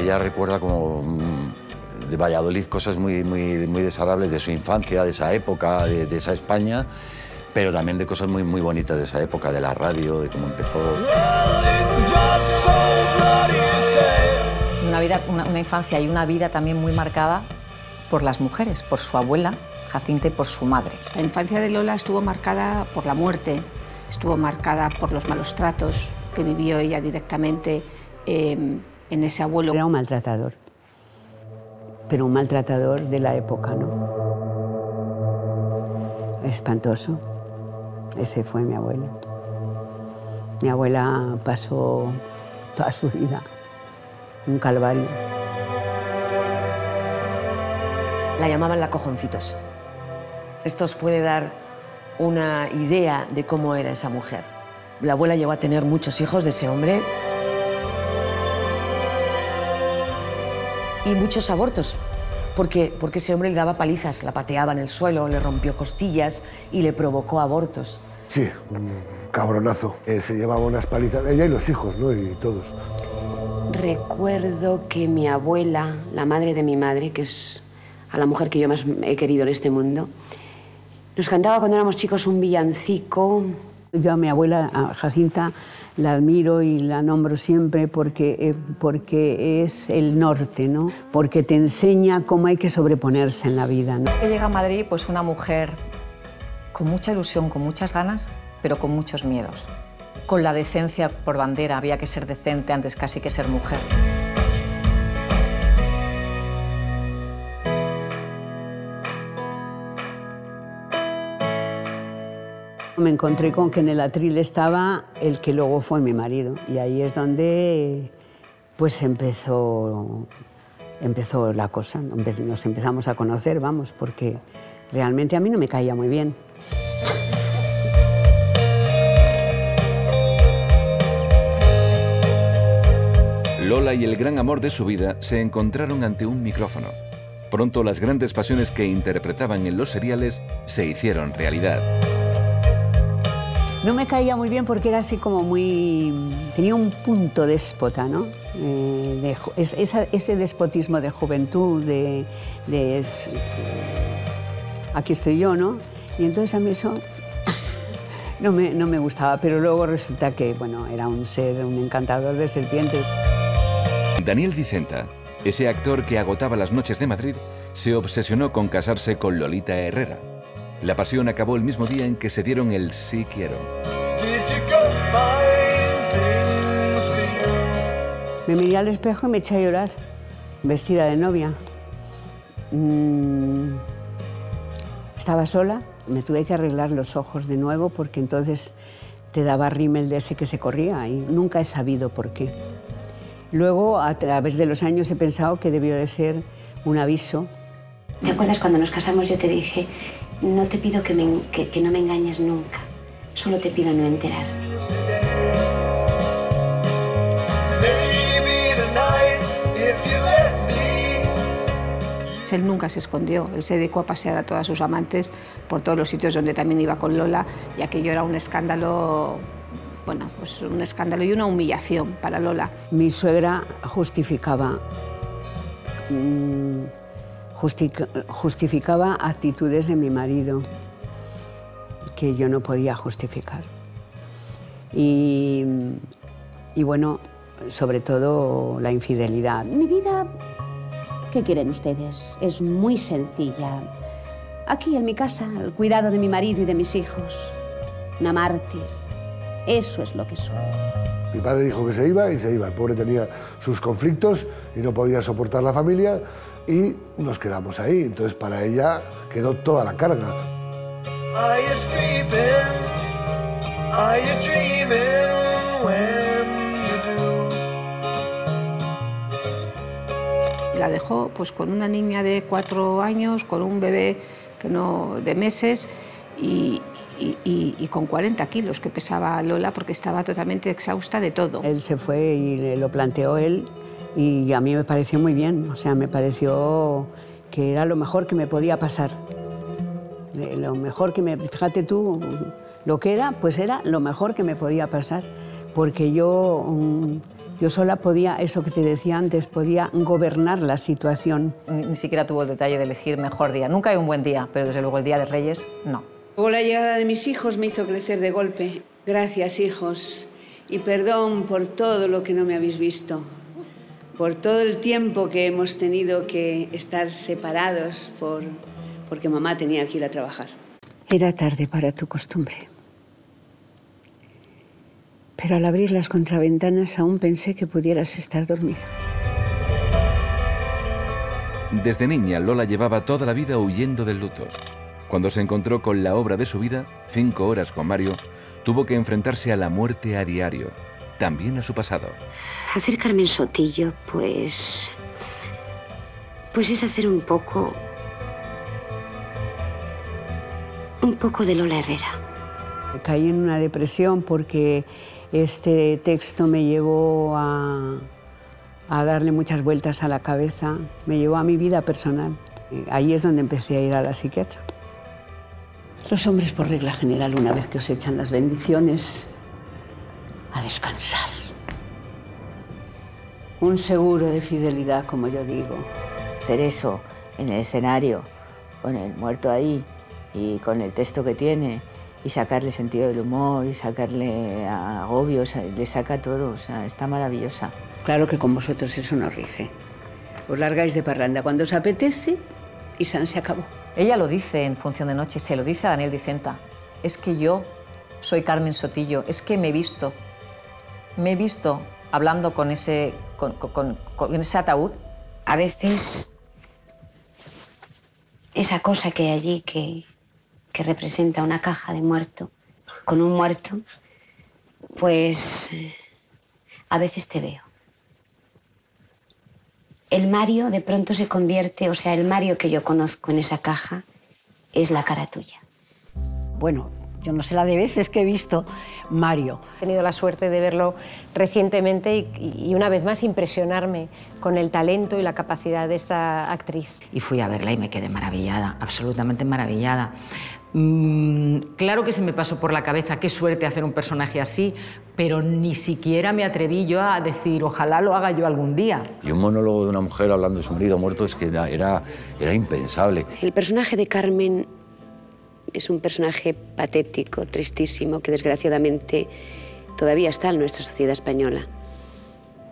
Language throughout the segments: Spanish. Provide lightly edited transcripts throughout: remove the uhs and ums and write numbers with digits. Ella recuerda como de Valladolid cosas muy desagradables de su infancia, de esa época, de esa España, pero también de cosas muy bonitas de esa época, de la radio, de cómo empezó. Una vida, una infancia y una vida también muy marcada por las mujeres, por su abuela Jacinta y por su madre. La infancia de Lola estuvo marcada por la muerte, estuvo marcada por los malos tratos que vivió ella directamente en ese abuelo. Era un maltratador, pero un maltratador de la época, ¿no? Espantoso. Ese fue mi abuela. Mi abuela pasó toda su vida un calvario. La llamaban la Cojoncitos. Esto os puede dar una idea de cómo era esa mujer. La abuela llegó a tener muchos hijos de ese hombre y muchos abortos, porque ese hombre le daba palizas, la pateaba en el suelo, le rompió costillas y le provocó abortos. Sí, un cabronazo. Se llevaba unas palizas, ella y los hijos, ¿no? Y todos. Recuerdo que mi abuela, la madre de mi madre, que es a la mujer que yo más he querido en este mundo, nos cantaba cuando éramos chicos un villancico. Yo a mi abuela, a Jacinta, la admiro y la nombro siempre porque es el norte, ¿no? Porque te enseña cómo hay que sobreponerse en la vida, ¿no? Llega a Madrid pues una mujer con mucha ilusión, con muchas ganas, pero con muchos miedos. Con la decencia por bandera, había que ser decente antes casi que ser mujer. Me encontré con que en el atril estaba el que luego fue mi marido y ahí es donde pues empezó la cosa, nos empezamos a conocer, vamos, porque realmente a mí no me caía muy bien. Lola y el gran amor de su vida se encontraron ante un micrófono. Pronto las grandes pasiones que interpretaban en los seriales se hicieron realidad. No me caía muy bien porque era así como muy... tenía un punto déspota, ¿no? Ese despotismo de juventud, de... aquí estoy yo, ¿no? Y entonces a mí eso no me gustaba, pero luego resulta que, bueno, era un ser, un encantador de serpientes. Daniel Dicenta, ese actor que agotaba las noches de Madrid, se obsesionó con casarse con Lola Herrera. La pasión acabó el mismo día en que se dieron el sí quiero. Me miré al espejo y me eché a llorar, vestida de novia. Estaba sola, me tuve que arreglar los ojos de nuevo porque entonces te daba rímel de ese que se corría y nunca he sabido por qué. Luego, a través de los años, he pensado que debió de ser un aviso. ¿Te acuerdas cuando nos casamos yo te dije... No te pido que no me engañes nunca, solo te pido no enterarme? Él nunca se escondió, él se dedicó a pasear a todas sus amantes por todos los sitios donde también iba con Lola, y aquello era un escándalo, bueno, pues un escándalo y una humillación para Lola. Mi suegra justificaba... justificaba actitudes de mi marido que yo no podía justificar. Y bueno, sobre todo la infidelidad. Mi vida, ¿qué quieren ustedes? Es muy sencilla. Aquí, en mi casa, el cuidado de mi marido y de mis hijos. Una mártir. Eso es lo que soy. Mi padre dijo que se iba y se iba. El pobre tenía sus conflictos y no podía soportar la familia. Y nos quedamos ahí, entonces para ella quedó toda la carga. La dejó pues con una niña de 4 años, con un bebé que no, de meses, y con 40 kilos que pesaba Lola porque estaba totalmente exhausta de todo. Él se fue y lo planteó él. Y a mí me pareció muy bien, o sea, me pareció que era lo mejor que me podía pasar. Lo mejor que me... Fíjate tú, lo que era, pues era lo mejor que me podía pasar, porque yo Yo sola podía, eso que te decía antes, podía gobernar la situación. Ni siquiera tuvo el detalle de elegir mejor día. Nunca hay un buen día, pero desde luego el Día de Reyes, no. Luego la llegada de mis hijos me hizo crecer de golpe. Gracias, hijos, y perdón por todo lo que no me habéis visto, por todo el tiempo que hemos tenido que estar separados porque mamá tenía que ir a trabajar. Era tarde para tu costumbre. Pero al abrir las contraventanas aún pensé que pudieras estar dormida. Desde niña, Lola llevaba toda la vida huyendo del luto. Cuando se encontró con la obra de su vida, 5 horas con Mario, tuvo que enfrentarse a la muerte a diario, también a su pasado. Hacer Carmen Sotillo, pues es hacer un poco de Lola Herrera. Caí en una depresión porque este texto me llevó a darle muchas vueltas a la cabeza, me llevó a mi vida personal. Ahí es donde empecé a ir a la psiquiatra. Los hombres, por regla general, una vez que os echan las bendiciones, a descansar. Un seguro de fidelidad, como yo digo. Hacer eso en el escenario, con el muerto ahí y con el texto que tiene, y sacarle sentido del humor, y sacarle agobios, le saca todo, o sea, está maravillosa. Claro que con vosotros eso no rige. Os largáis de parranda cuando os apetece y san se acabó. Ella lo dice en Función de Noche, se lo dice a Daniel Dicenta. Es que yo soy Carmen Sotillo, es que me he visto hablando con ese ataúd. A veces esa cosa que hay allí que representa una caja de muerto, con un muerto, pues a veces te veo. El Mario de pronto se convierte, o sea, el Mario que yo conozco en esa caja es la cara tuya. Bueno, yo no sé la de veces que he visto Mario. He tenido la suerte de verlo recientemente y una vez más impresionarme con el talento y la capacidad de esta actriz. Y fui a verla y me quedé maravillada, absolutamente maravillada. Claro que se me pasó por la cabeza qué suerte hacer un personaje así, pero ni siquiera me atreví yo a decir ojalá lo haga yo algún día. Y un monólogo de una mujer hablando de su marido muerto es que era impensable. El personaje de Carmen es un personaje patético, tristísimo, que desgraciadamente todavía está en nuestra sociedad española.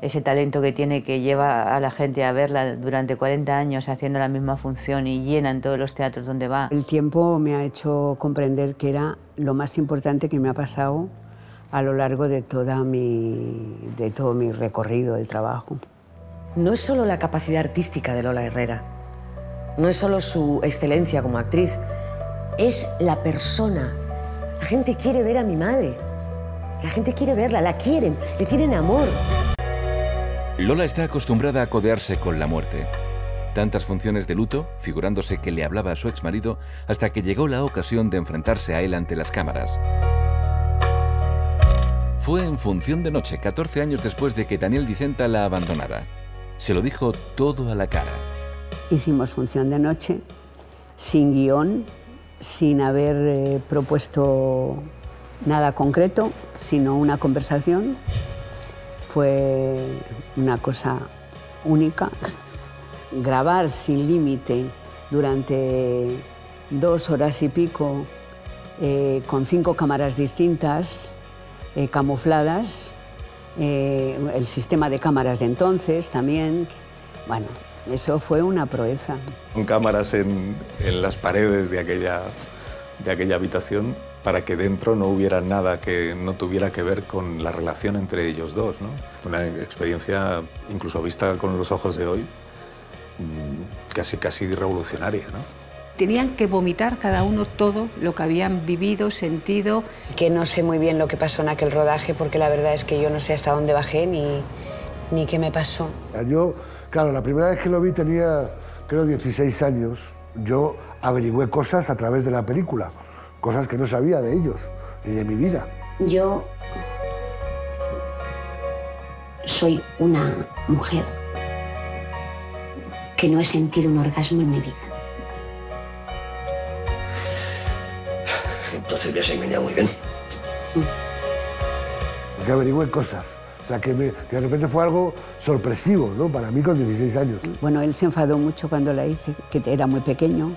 Ese talento que tiene, que lleva a la gente a verla durante 40 años haciendo la misma función y llena en todos los teatros donde va. El tiempo me ha hecho comprender que era lo más importante que me ha pasado a lo largo de todo mi recorrido del trabajo. No es solo la capacidad artística de Lola Herrera, no es solo su excelencia como actriz, es la persona. La gente quiere ver a mi madre, la gente quiere verla, la quieren, le tienen amor. Lola está acostumbrada a codearse con la muerte. Tantas funciones de luto, figurándose que le hablaba a su exmarido, hasta que llegó la ocasión de enfrentarse a él ante las cámaras. Fue en Función de Noche, 14 años después de que Daniel Dicenta la abandonara. Se lo dijo todo a la cara. Hicimos Función de Noche, sin guión, sin haber propuesto nada concreto, sino una conversación. Fue una cosa única. Grabar sin límite durante 2 horas y pico con 5 cámaras distintas, camufladas, el sistema de cámaras de entonces también. Bueno, eso fue una proeza. Con cámaras en las paredes de aquella habitación, para que dentro no hubiera nada que no tuviera que ver con la relación entre ellos dos, ¿no? Fue una experiencia, incluso vista con los ojos de hoy, casi revolucionaria, ¿no? Tenían que vomitar cada uno todo lo que habían vivido, sentido. Que no sé muy bien lo que pasó en aquel rodaje, porque la verdad es que yo no sé hasta dónde bajé ni qué me pasó. Yo, claro, la primera vez que lo vi tenía, creo, 16 años. Yo averigüé cosas a través de la película. Cosas que no sabía de ellos, ni de mi vida. Yo soy una mujer que no he sentido un orgasmo en mi vida. Entonces me has engañado muy bien. Porque averigüé cosas O sea, que de repente fue algo sorpresivo, ¿no? Para mí con 16 años. Bueno, él se enfadó mucho cuando la hice, que era muy pequeño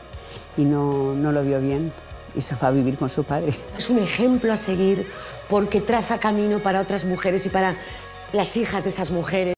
y no lo vio bien y se fue a vivir con su padre. Es un ejemplo a seguir porque traza camino para otras mujeres y para las hijas de esas mujeres.